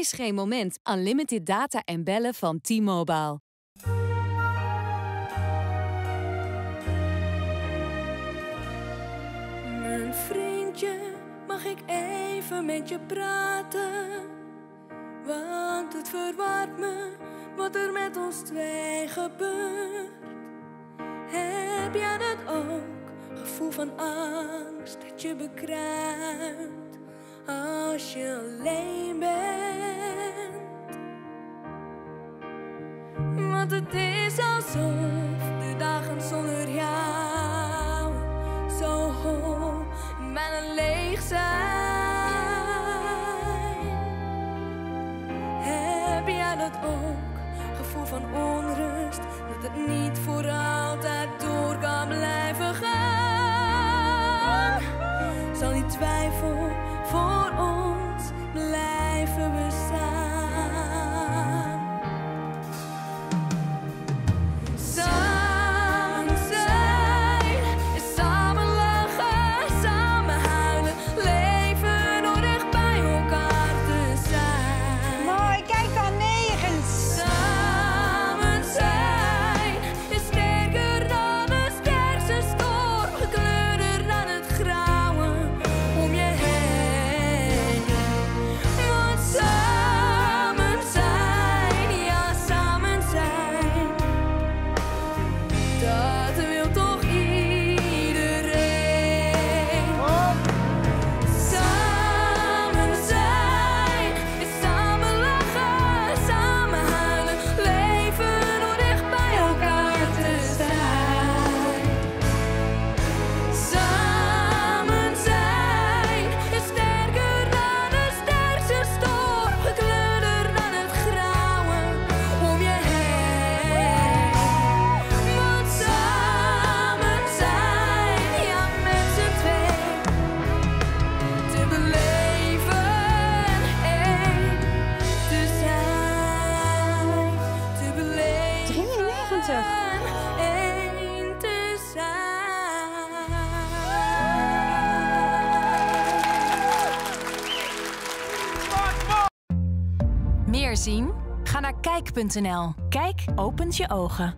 Mis geen moment. Unlimited data en bellen van T-Mobile. Mijn vriendje, mag ik even met je praten? Want het verwaart me wat er met ons twee gebeurt. Heb jij dat ook? Gevoel van angst dat je bekruipt als je alleen bent. Want het is alsof de dagen zonder jou zo hol en leeg zijn. Heb jij dat ook? Gevoel van onrust dat het niet voor altijd door kan blijven gaan. Zal die twijfel voor ons blijven bestaan? Samen zijn, samen lachen, samen huilen, leven door dicht bij elkaar te zijn. Mooi, kijk dan nergens. Samen zijn is sterker dan de sterkste storm, gekleurder dan het grauwe om je heen. Want samen zijn, ja samen zijn, dat wil toch iedereen. Samen zijn is samen lachen, samen huilen, leven door dicht bij elkaar te zijn. Samen zijn is sterker dan de sterkste storm, gekleurder dan het grauwe om je heen. Want samen zijn, ja met z'n twee, te beleven en te zijn, te beleven 93. en te zijn. Meer zien? Ga naar kijk.nl. Kijk opent je ogen.